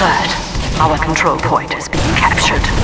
heard. Our control point has been captured.